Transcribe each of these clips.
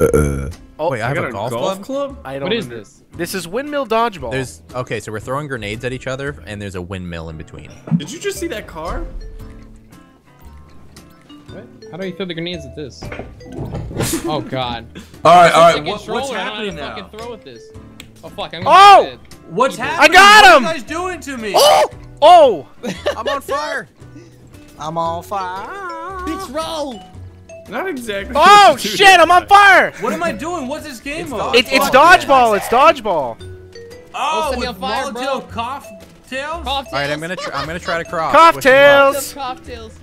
Oh, wait, I have a golf club? I don't what is this? This is windmill dodgeball. There's okay, so we're throwing grenades at each other, and there's a windmill in between. Did you just see that car? What? How do you throw the grenades at this? Oh God! All right. What's happening now? I fucking throw at this. Oh fuck! I'm gonna what's happening? I got him! What are you guys doing to me? Oh! Oh! I'm on fire! I'm on fire! Let's roll! Not exactly. Oh shit! I'm on fire! What am I doing? What's this game on? It's dodgeball. It's dodgeball. Oh, with Molotov cocktails. All right, I'm gonna try to cross. Cocktails.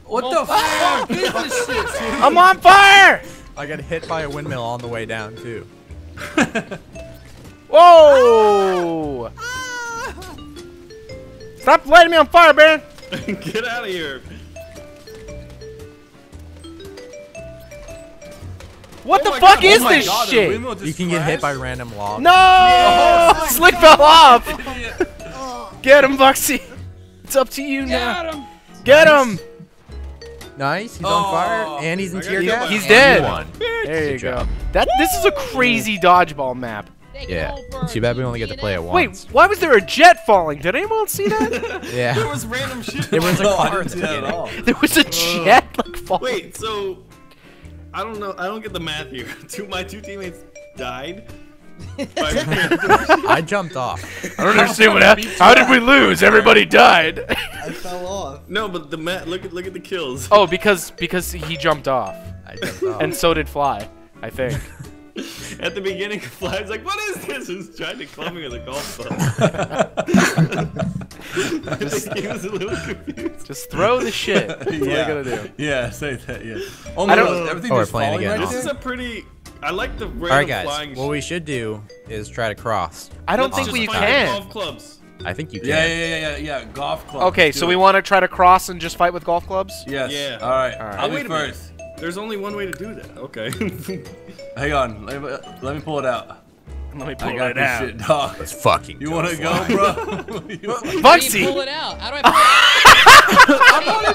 What the fuck is this shit? I'm on fire! I got hit by a windmill on the way down too. Whoa! Stop lighting me on fire, Baron! Get out of here! What the fuck is this shit? You can get hit by random logs. No! Yeah. Slick fell off! Get him, Vuxxy! It's up to you now. Get him! Nice, he's on fire, and he's in tear gas. He's dead. There you go. This is a crazy dodgeball map. Yeah. Too bad we only get to play it once. Wait, why was there a jet falling? Did anyone see that? Yeah. There was random shit. There was a car in the all. There was a jet like falling. Wait, so I don't know. I don't get the math here. My two teammates died. I jumped off. I don't understand what happened. How did we lose? Everybody died. I fell off. No, but the mat. Look at the kills. Oh, because he jumped off. I jumped off. And so did Phly, I think. At the beginning, Fly's like, "What is this?" He's trying to club me with a golf club. This game is a little confused. Just throw the shit. That's what are you gonna do? Yeah, say that. Yeah. Oh my God, everything is falling again. Right, this is a pretty. I like the random flying. What we should do is try to cross. I don't think we can. Golf clubs. I think you can. Yeah. Golf clubs. Okay, so we want to try to cross and just fight with golf clubs. Yes. Yeah. All right. I'll wait first. There's only one way to do that. Okay. Hang on. Let me pull it out. Let me pull it out. Shit, dog. Let's fucking you want to go, bro? Vuxxy! Pull it out. How do I pull it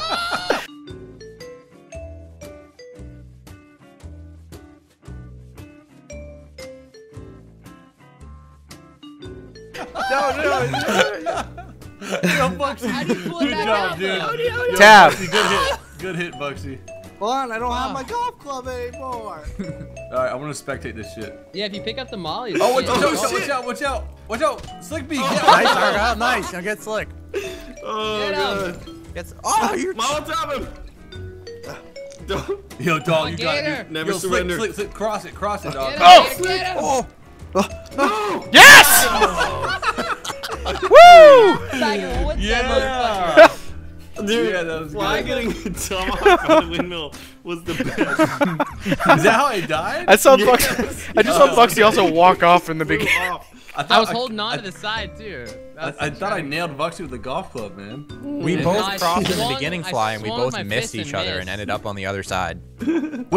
out? No. Yo, Vuxxy. How do you pull it out? Good job, dude. Yo, Tap. Vuxxy, good hit, Vuxxy. Hold on, I don't have my golf club anymore. Alright, I want to spectate this shit. Yeah, if you pick up the molly. Oh, watch out, watch out. Slickbee, nice, nice. Now get Slick. Oh, get you're Molotov him. Yo, dog, you got it. Never surrender. Slick, cross it, dog. Oh! No! Yes! Woo! What's that motherfucker? Dude, yeah, that was Phly getting a tomahawk on the windmill was the best. Is that how I died? I saw Vuxxy. I just saw Vuxxy also walk off in the beginning. I was holding on to the side too. I thought I nailed Vuxxy with the golf club, man. We both crossed in the beginning, Phly, and we both missed each other and ended up on the other side. wait,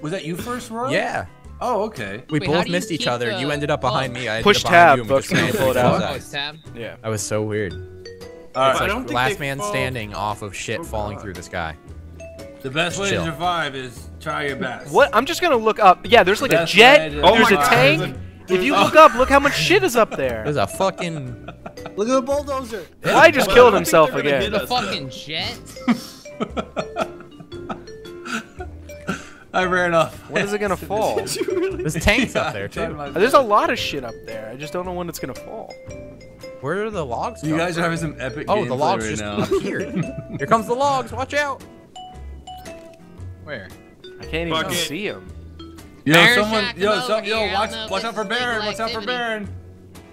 was that you first, Royal? Yeah. Oh, okay. We both missed each other. You ended up behind me. I pushed tab. Vuxxy pulled out. Yeah. That was so weird. It's like last man standing off of shit falling through the sky. The best way to survive is try your best. What? I'm just gonna look up. Yeah, there's like a jet. There's a tank. If you look up, look how much shit is up there. There's a fucking. Look at the bulldozer. Phly just killed himself again. The fucking jet. I ran off. When is it gonna fall? There's tanks up there too. There's a lot of shit up there. I just don't know when it's gonna fall. Where are the logs going? You guys are having some epic gameplay the logs right now. Appeared. Here comes the logs. Watch out. Where? I can't even see him. Yo, watch out for Baron. Watch out for Baron.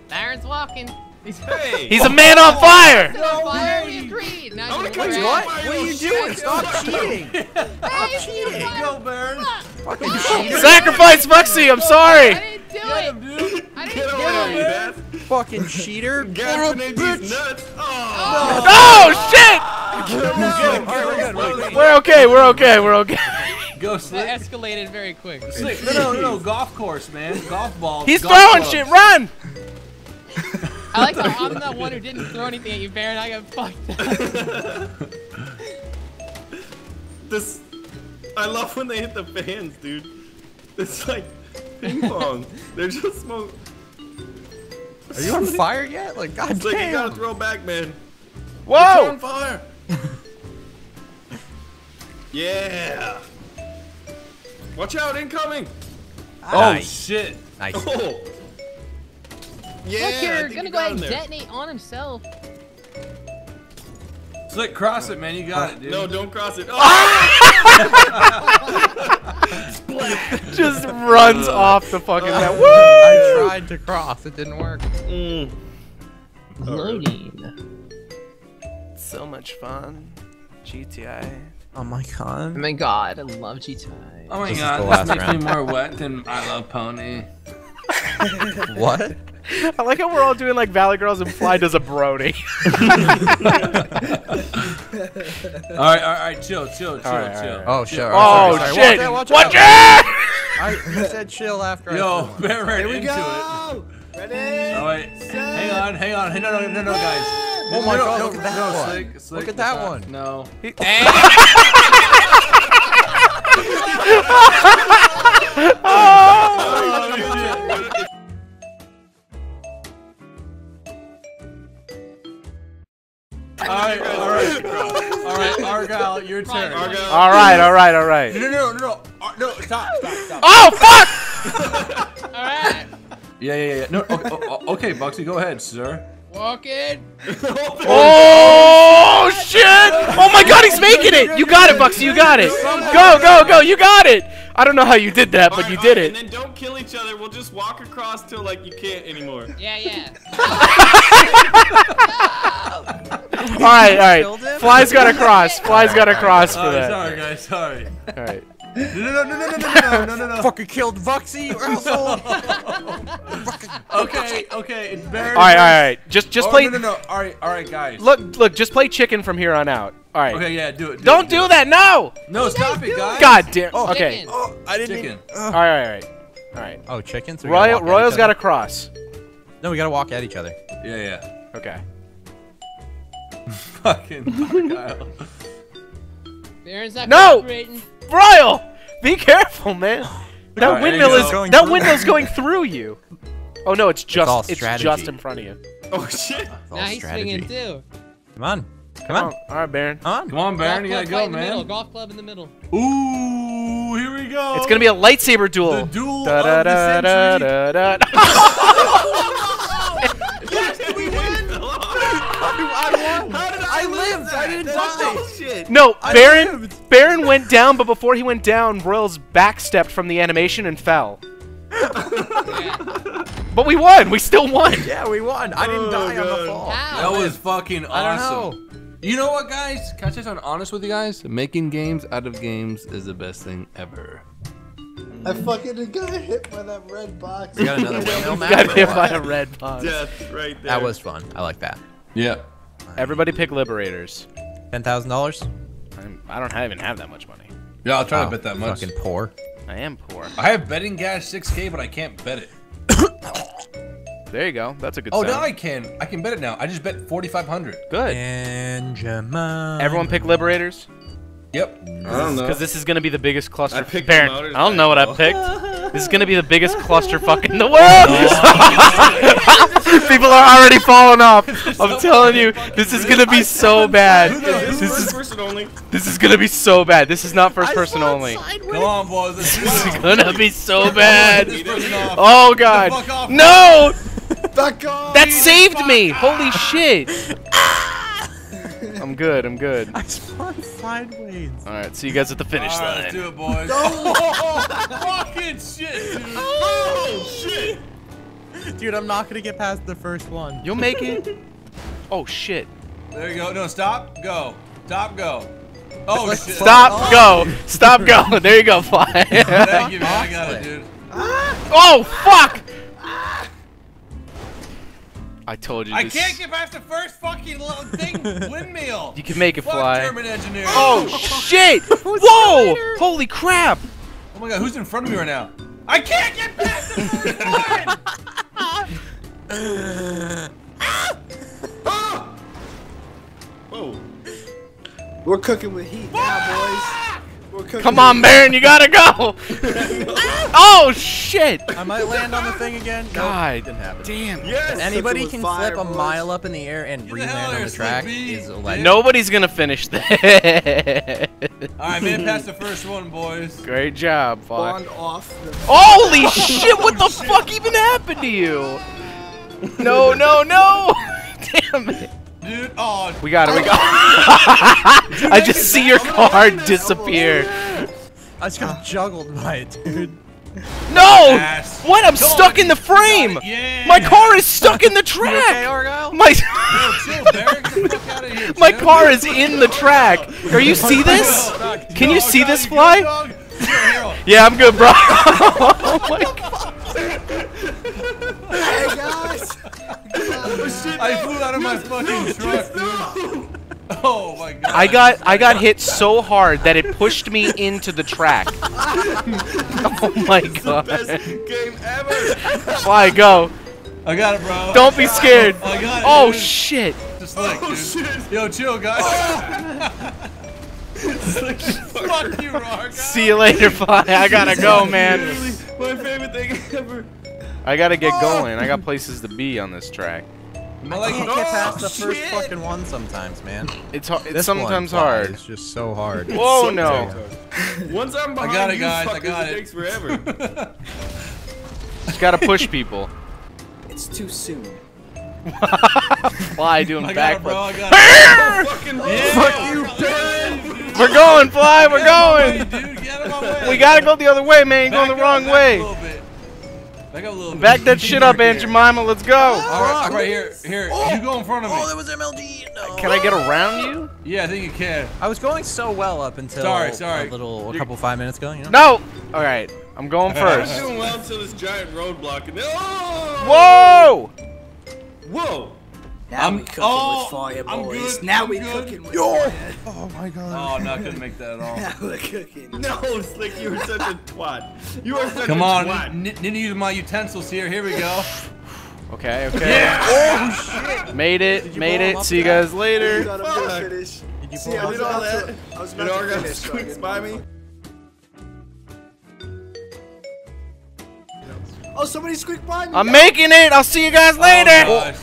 Baron's walking. He's a man on fire. What are you doing? Stop cheating. Stop cheating. Go, Baron. Sacrifice Vuxxy. I'm sorry. I didn't do it. Get him, dude. Fucking cheater. Nuts. Oh, shit! We're okay. Go, Slick. That escalated very quick. Slick. No, golf course, man. Golf ball. He's throwing shit. Run! I like how I'm the one who didn't throw anything at you, Baron. I got fucked up. I love when they hit the fans, dude. It's like ping pong. They're just smoke. Are you on fire yet? Like, goddamn. It's like you gotta throw back, man. Whoa! You're on fire. Yeah. Watch out, incoming. Nice. Oh shit! Nice. Oh. Yeah. Look here, gonna go ahead and detonate on himself. Slick, cross it, man. You got it, dude. No, don't cross it. Oh! Just runs off the fucking net. Woo! I tried to cross. It didn't work. Mm. Loading. So much fun. GTI. Oh my god. Oh my god. I love GTI. Oh my god. This makes me more wet than I Love Pony. What? I like how we're all doing like Valley Girls and Phly does a Brody. All right, chill. Oh, sure. Oh, shit. Watch it! I said chill after. Yo, we're right into it. Ready? All right. Hang on. No, guys. Oh my god, look at that one. Look at that one. No. Oh, shit. All right, Argyle, your turn. All right. No, stop. Oh, fuck! All right. Yeah. No, okay, Vuxxy, go ahead, sir. Walk in. Oh, shit! Oh, my God, he's making it! You got it, Vuxxy, you got it. Go, you got it! I don't know how you did that, but you did it. And then don't kill each other, we'll just walk across till, like, you can't anymore. Yeah. All right. Fly's got to cross. For that. Sorry, guys. All right. No. Fucking killed Vuxxy. Okay. It's Baron. All right. Just play. No. All right, guys. Look. Just play chicken from here on out. All right. Okay, yeah, do it. Don't do that. No. No, stop it, guys. God damn. Oh, okay. Oh, I didn't. Chicken. All right. Oh, chicken. So Royal's got to cross. No, we got to walk at each other. Yeah. Okay. Fucking Argyle. No! Royal! Be careful, man. That windmill's going through you. Oh no, it's just in front of you. Oh shit. Nice swinging too. Come on. Alright, Baron. Come on, Baron. You gotta go, man. Golf club in the middle. Ooh, here we go. It's gonna be a lightsaber duel. The duel of the century. I didn't die. No, Baron went down, but before he went down, Royals backstepped from the animation and fell. Yeah. But we won. We still won. Yeah, we won. I didn't die on the fall. That was fucking awesome. You know what, guys? Can I just be honest with you guys? Making games out of games is the best thing ever. I fucking got hit by that red box. You got another windmill map. Got hit by a red box. Death right there. That was fun. I like that. Yeah. Everybody pick Liberators. $10,000? I don't even have that much money. Yeah, I'll try to bet that much. Fucking poor. I am poor. I have betting cash 6K, but I can't bet it. There you go. That's a good. Oh, sound. Now I can. I can bet it now. I just bet 4,500. Good. Benjamin. Everyone pick Liberators. Yep. I don't know. Because this is gonna be the biggest cluster. I picked Baron. I don't know what I picked. This is gonna be the biggest cluster fuck in the world. People are already falling off. I'm telling you, this is gonna be so bad. This is gonna be so bad. This is not first person only. Come on, boys. This is gonna be so bad. Oh god. No. That saved me. Holy shit. I'm good. I spawned sideways. Alright, see you guys at the finish line. Let's do it, boys. Fucking shit, dude. Oh, shit. Dude, I'm not gonna get past the first one. You'll make it. Oh, shit. There you go. No, stop. Go. Stop, go. Oh, shit. Stop, go. Stop, go. There you go, Fly. Thank you, man. I got it, dude. Oh, fuck. I told you. I can't get past the first fucking little thing windmill. You can make it Fly. German engineer. Oh shit! Whoa! Holy crap! Oh my god, who's in front of me right now? I can't get past the first one. Whoa! We're cooking with heat now, boys. Come on, Baron, you gotta go! No. Oh shit! I might land on the thing again. God, no, didn't damn! Yes, anybody can flip a mile up in the air and re-land on the track. Is nobody's gonna finish that. All right, man, past the first one, boys. Great job, Fox. Holy shit! What the fuck even happened to you? No, no, no! Damn it! Dude, oh, we got it, we got it. Dude, I just see your car disappear. I just got juggled by it, dude. No! Ass. What? I'm stuck in the frame! Yeah. My car is stuck in the track! Okay, Argyle? My my car is in the track. Are you see this? Can you see this, Fly? Yeah, I'm good, bro. Oh my god. Hey, guys! I flew out of my fucking truck, dude. Oh my god. I got hit so hard that it pushed me into the track. Oh my god. It's the best game ever. Fly, go. I got it, bro. Don't be scared. I got it, oh shit. Just like, oh, shit. Yo, chill, guys. Fuck you, Rock. See you later, Fly. I gotta go, man. My favorite thing ever. I gotta get going. I got places to be on this track. I can't get past the first fucking one sometimes, man. It's sometimes hard. It's just so hard. Whoa, no. Once I'm behind, I got it, guys. I got it. It takes forever. Just gotta push people. It's too soon. Fly doing backflips. Fuck you, bitch. We're going, Fly. We're going. We gotta go the other way, man. You're going the wrong way. Back up a little bit. Back that shit up, Aunt Jemima. Let's go. All right, here, here. Oh. You go in front of me. Oh, there was MLD. No. Can I get around you? Yeah, I think you can. I was going so well up until a couple 5 minutes ago. You know? No. All right, I'm going first. I'm doing well until this giant roadblock. And then, oh! Whoa! Whoa! Now we cooking with fire, boys. Now we cooking with fire. Oh my god. Oh, not gonna make that at all. Now we're cooking. No, Slick, you are such a twat. You are such a twat. Come on, need to use my utensils here. Here we go. Okay, okay. Yeah. Oh shit. Made it, made it. See you guys later. See, I did all that. I was about to finish. Squeaks by me. Oh, somebody squeaked by me. I'm making it. I'll see you guys later.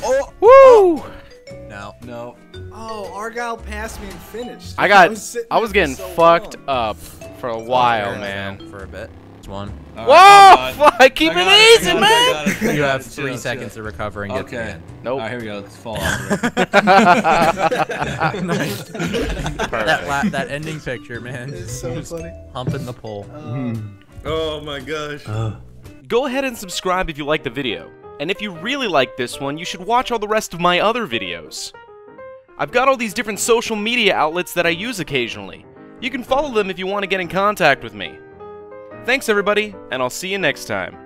Oh, oh, woo! No, no. Oh, Argyle passed me and finished. I was getting fucked up for a while, man. For a bit. It's one. Right. Whoa! Fly, keep it easy, man. You have 3 seconds to recover and get to it. Nope. All right, here we go. Let's fall off. Nice. That ending picture, man. It's so funny. Humping the pole. Oh my gosh. Go ahead and subscribe if you like the video. And if you really like this one, you should watch all the rest of my other videos. I've got all these different social media outlets that I use occasionally. You can follow them if you want to get in contact with me. Thanks everybody, and I'll see you next time.